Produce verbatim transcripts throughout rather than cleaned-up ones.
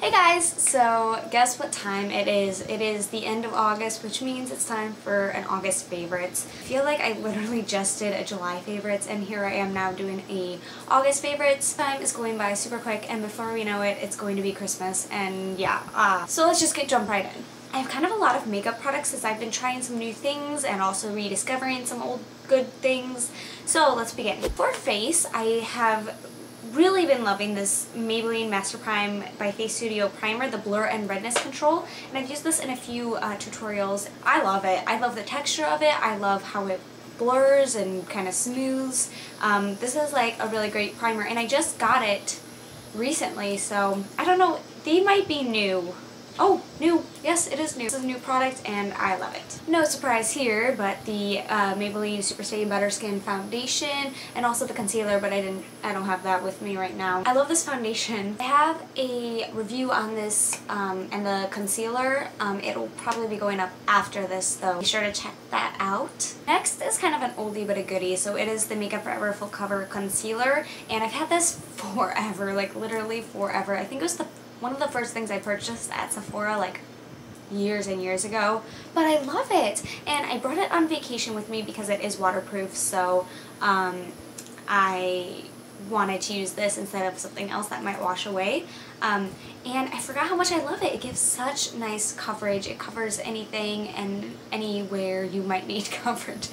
Hey guys, so guess what time it is? It is the end of August, which means it's time for an August favorites. I feel like I literally just did a July favorites and here I am now doing a August favorites. Time is going by super quick and before we know it, it's going to be Christmas and yeah. Uh, so let's just get jump right in. I have kind of a lot of makeup products since I've been trying some new things and also rediscovering some old good things. So let's begin. For face, I have really been loving this Maybelline Master Prime by Face Studio primer, the blur and redness control, and I've used this in a few uh, tutorials. I love it. I love the texture of it. I love how it blurs and kind of smooths. Um, this is like a really great primer and I just got it recently, so I don't know, they might be new. Oh, new. Yes, it is new. This is a new product and I love it. No surprise here, but the uh, Maybelline Super Stay Butter Skin foundation and also the concealer, but I didn't, I don't have that with me right now. I love this foundation. I have a review on this um, and the concealer. Um, it'll probably be going up after this though. Be sure to check that out. Next is kind of an oldie but a goodie. So it is the Makeup Forever Full Cover Concealer and I've had this forever, like literally forever. I think it was the one of the first things I purchased at Sephora like years and years ago, but I love it and I brought it on vacation with me because it is waterproof, so um, I wanted to use this instead of something else that might wash away, um, and I forgot how much I love it. It gives such nice coverage. It covers anything and anywhere you might need coverage.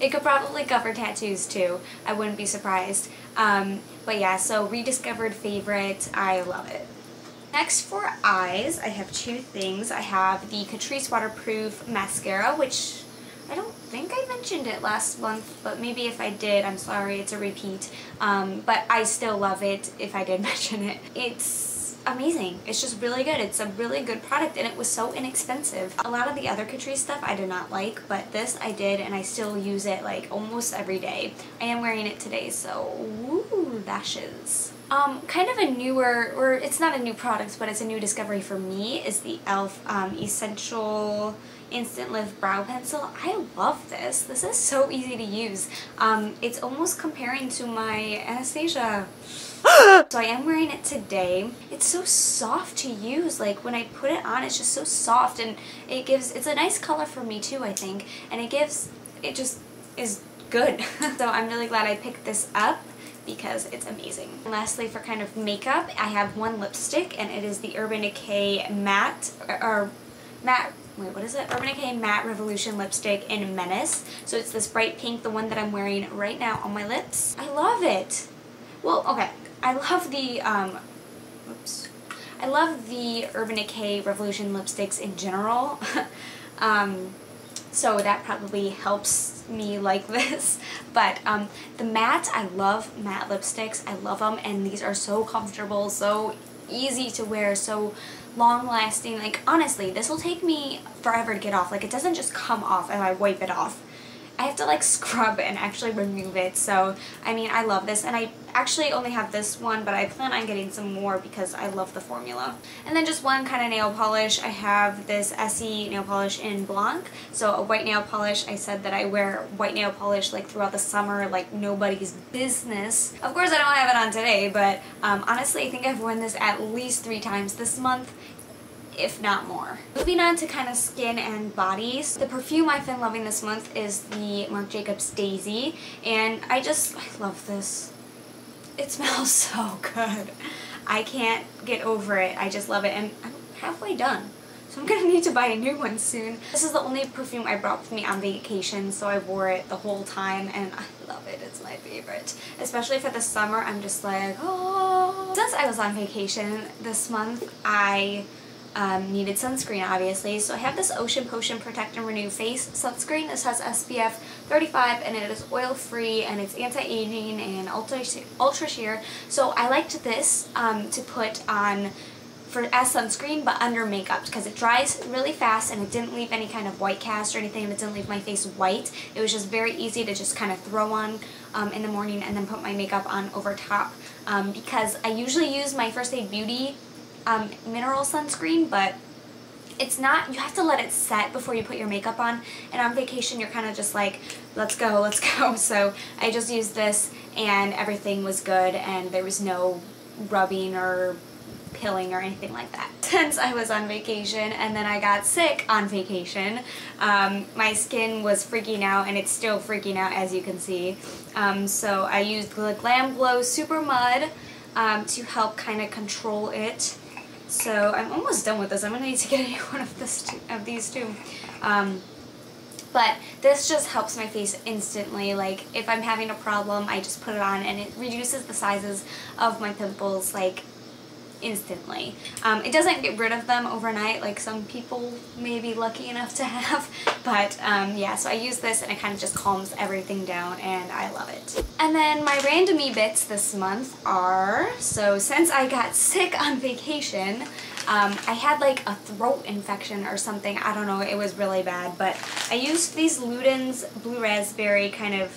It could probably cover tattoos too, I wouldn't be surprised, um, but yeah, so rediscovered favorite, I love it. Next for eyes, I have two things. I have the Catrice Waterproof Mascara, which I don't think I mentioned it last month, but maybe if I did, I'm sorry, it's a repeat. Um, but I still love it if I did mention it. It's amazing. It's just really good. It's a really good product and it was so inexpensive. A lot of the other Catrice stuff I did not like, but this I did and I still use it like almost every day. I am wearing it today, so ooh, lashes. Um, kind of a newer, or it's not a new product, but it's a new discovery for me, is the Elf um, Essential Instant Lift Brow Pencil. I love this. This is so easy to use. Um, it's almost comparing to my Anastasia. So I am wearing it today. It's so soft to use. Like when I put it on, it's just so soft and it gives, it's a nice color for me too, I think. And it gives, it just is good. So I'm really glad I picked this up, because it's amazing. And lastly, for kind of makeup, I have one lipstick and it is the Urban Decay Matte, or, or Matte, wait, what is it? Urban Decay Matte Revolution Lipstick in Menace. So it's this bright pink, the one that I'm wearing right now on my lips. I love it. Well, okay, I love the, um, oops. I love the Urban Decay Revolution lipsticks in general. um, So that probably helps me like this, but um, the matte, I love matte lipsticks, I love them, and these are so comfortable, so easy to wear, so long lasting. Like honestly, this will take me forever to get off. Like it doesn't just come off if I wipe it off. I have to like scrub and actually remove it. So I mean, I love this, and I actually only have this one, but I plan on getting some more because I love the formula. And then just one kind of nail polish. I have this Essie nail polish in Blanc. So a white nail polish. I said that I wear white nail polish like throughout the summer, like nobody's business. Of course I don't have it on today, but um, honestly I think I've worn this at least three times this month, if not more. Moving on to kind of skin and bodies. The perfume I've been loving this month is the Marc Jacobs Daisy, and I just, I love this. It smells so good. I can't get over it. I just love it, and I'm halfway done, so I'm gonna need to buy a new one soon. This is the only perfume I brought with me on vacation, so I wore it the whole time, and I love it. It's my favorite. Especially for the summer, I'm just like, oh. Since I was on vacation this month, I Um, needed sunscreen obviously, so I have this Ocean Potion Protect and Renew Face Sunscreen. This has S P F thirty-five and it is oil free and it's anti-aging and ultra, ultra sheer, so I liked this um, to put on for as sunscreen but under makeup because it dries really fast and it didn't leave any kind of white cast or anything, and it didn't leave my face white. It was just very easy to just kind of throw on um, in the morning and then put my makeup on over top, um, because I usually use my First Aid Beauty Um, mineral sunscreen, but it's not, you have to let it set before you put your makeup on, and on vacation you're kind of just like, let's go, let's go. So I just used this and everything was good and there was no rubbing or pilling or anything like that. Since I was on vacation and then I got sick on vacation, um, my skin was freaking out, and it's still freaking out, as you can see. Um, so I used the Glam Glow Super Mud um, to help kind of control it. So I'm almost done with this. I'm gonna need to get any one of this two, of these two. Um, But this just helps my face instantly. Like, if I'm having a problem, I just put it on and it reduces the sizes of my pimples, like, instantly. Um, it doesn't get rid of them overnight like some people may be lucky enough to have, but um, yeah, so I use this and it kind of just calms everything down, and I love it. And then my randomy bits this month are, so since I got sick on vacation, um, I had like a throat infection or something, I don't know, it was really bad, but I used these Luden's Blue Raspberry kind of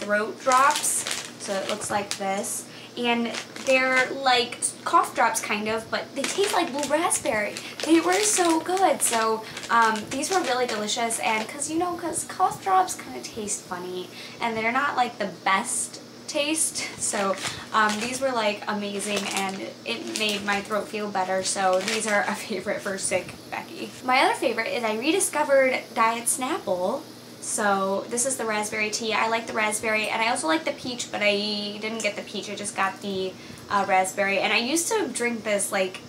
throat drops, so it looks like this. And they're like cough drops kind of, but they taste like blue raspberry. They were so good. So um, these were really delicious, and because you know, because cough drops kind of taste funny and they're not like the best taste. So um, these were like amazing, and it made my throat feel better. So these are a favorite for sick Becky. My other favorite is I rediscovered Diet Snapple. So this is the raspberry tea. I like the raspberry, and I also like the peach, but I didn't get the peach. I just got the uh, raspberry, and I used to drink this like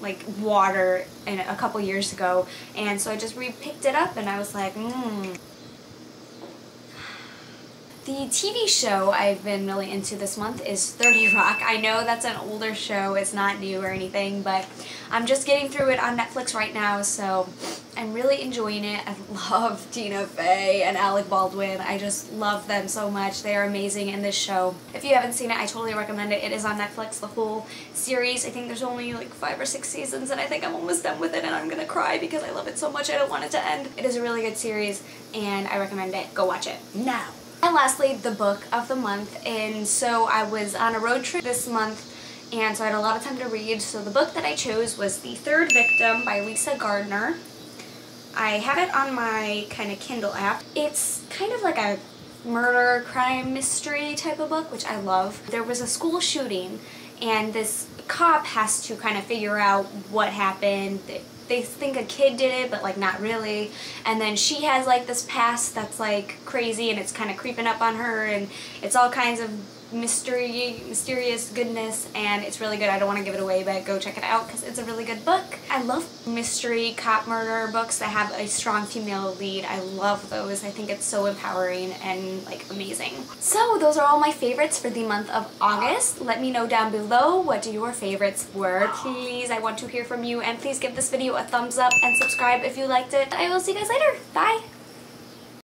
like water in a couple years ago, and so I just re-picked it up, and I was like, mmm. The T V show I've been really into this month is thirty Rock. I know that's an older show, it's not new or anything, but I'm just getting through it on Netflix right now, so I'm really enjoying it. I love Tina Fey and Alec Baldwin. I just love them so much. They are amazing in this show. If you haven't seen it, I totally recommend it. It is on Netflix, the whole series. I think there's only like five or six seasons, and I think I'm almost done with it, and I'm gonna cry because I love it so much. I don't want it to end. It is a really good series, and I recommend it. Go watch it now. And lastly, the book of the month. And so I was on a road trip this month, and so I had a lot of time to read. So the book that I chose was The Third Victim by Lisa Gardner. I have it on my kind of Kindle app. It's kind of like a murder crime mystery type of book, which I love. There was a school shooting, and this cop has to kind of figure out what happened. They think a kid did it, but like not really, and then she has like this past that's like crazy, and it's kind of creeping up on her, and it's all kinds of mystery, mysterious goodness, and it's really good. I don't want to give it away, but go check it out because it's a really good book. I love mystery cop murder books that have a strong female lead. I love those. I think it's so empowering and like amazing. So those are all my favorites for the month of August. Let me know down below what your favorites were. Please, I want to hear from you, and please give this video a thumbs up and subscribe if you liked it. I will see you guys later. Bye!